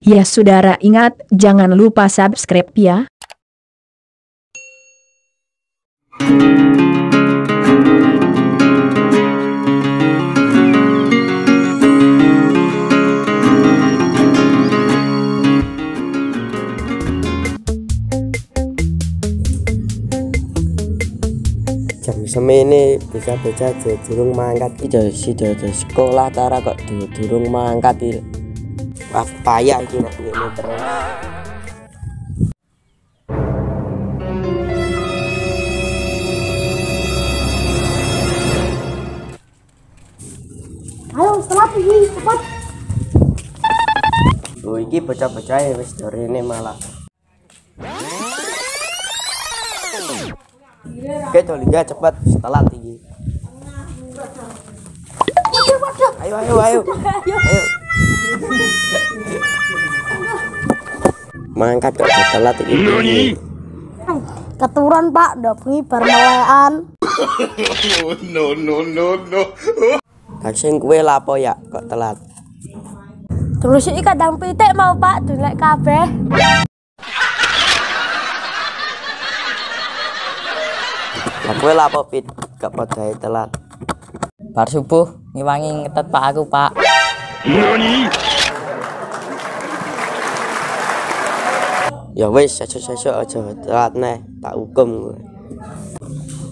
Ya saudara ingat, jangan lupa subscribe ya. Semene bisa-bisa durung mangkat iki sida sekolah tara kok durung mangkat iki. Wah payah iki nek ngene terus. Ayo cepat iki cepat. Oh iki bocah-bocahe wis dorene malah. Oke, coba cepat setelah tinggi. Ayo. Mangkat ke setelah tinggi. Keturunan Pak, dapet bermelean. No. Kasing kue lapo ya, kok telat. Terus iki kadang pitik mau Pak, dilek kabeh. Aku lah popit, gak percaya telat. Bar subuh ngiwangi ngetet Pak aku Pak. Ya wes, sesuk aja telat neh, tak hukum.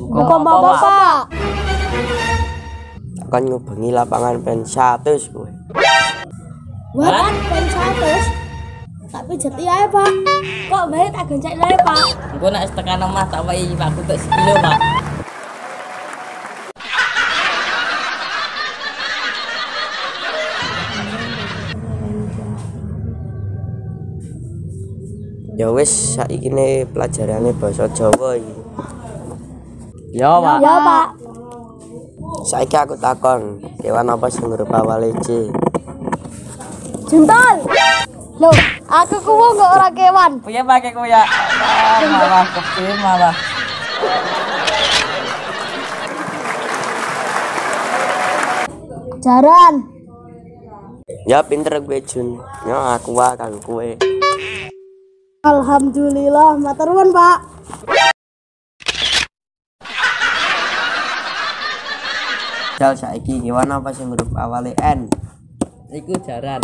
Hukum apa Pak? Akan ngubengi lapangan pen 100 kowe. Waran pen 100. Tak pijet ae Pak. Kok bae tak gencek ae Pak. Engko nek tekan omah tak wayi Pak kutuk 1 kilo Pak. Ya wis saiki ne pelajarane basa Jawa iki. Ya Pak. Ya Pak. Saiki aku takon, kewan apa sing huruf awale C? Jentol. Loh, aku kuwo kok ora kewan. Piye pakai kowe ya? Malah kepil malah. Jaran. Ya pinter kowe Jun. Ya aku wae karo kowe. Alhamdulillah, matur nuwun Pak. Jal saiki kewan apa sing huruf awale N? Iku jaran.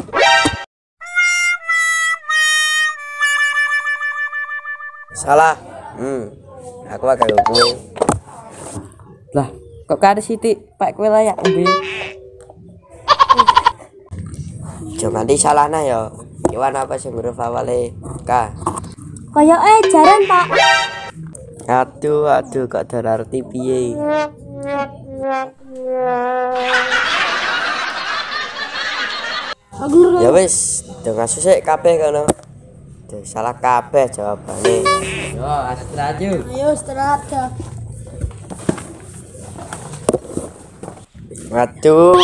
Salah. Aku agak lupa. Lah, kok kada sitik Pak kowe layak umbi. Jangan di salahna ya. Kewan apa sing huruf awale K? Koyoke jaran Pak. Aduh, kok ora arti piye. Ya wis, jangan susah kabeh kono. Salah kabeh jawabane. Yo, istirahat yuk. Ayo istirahat ya. Waduh.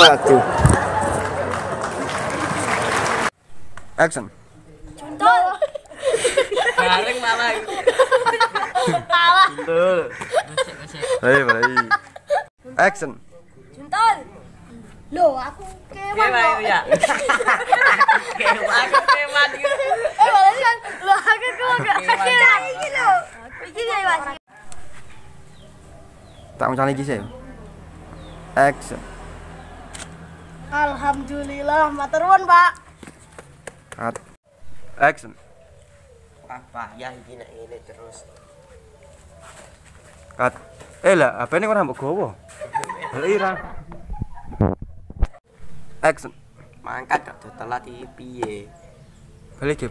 Action. Contoh. Bareng mama. Tawa. Betul. Hei. Action. Contoh. Loh, aku kewan. Kewan. Tak mau lagi sih. Action. Alhamdulillah, matur nuwun Pak. Action. Apa ya ini terus. Kat. Lah, apa ini kok mbok gowo? Lirang. Action. Mangkat kok telat iki piye? Beli.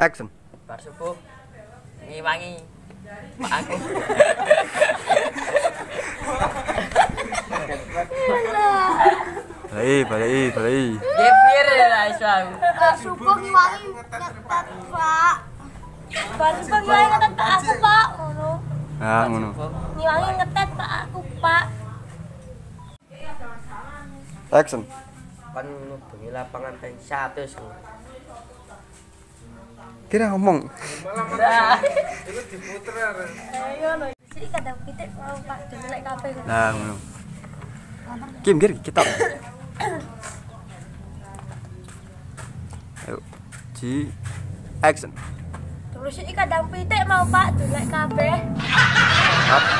Action. Bar subuh ngiwangi Pak aku. Balai. Gepir lah Islam. Bar subuh ngiwangi Pak. Bar subuh ngiwangi ngetet Pak aku Pak ngono. Ah ngono. Ngiwangi ngetet Pak aku Pak. Action. Pan bengi lapangan peng 100. Kira ngomong. Itu diputer. Ayo no. Sik kadang pitik mau Pak delek kape. Nah, ngono. Kim gir kita. Ayo. Ready action. Terus iki kadang pitik mau Pak, dulek kabeh.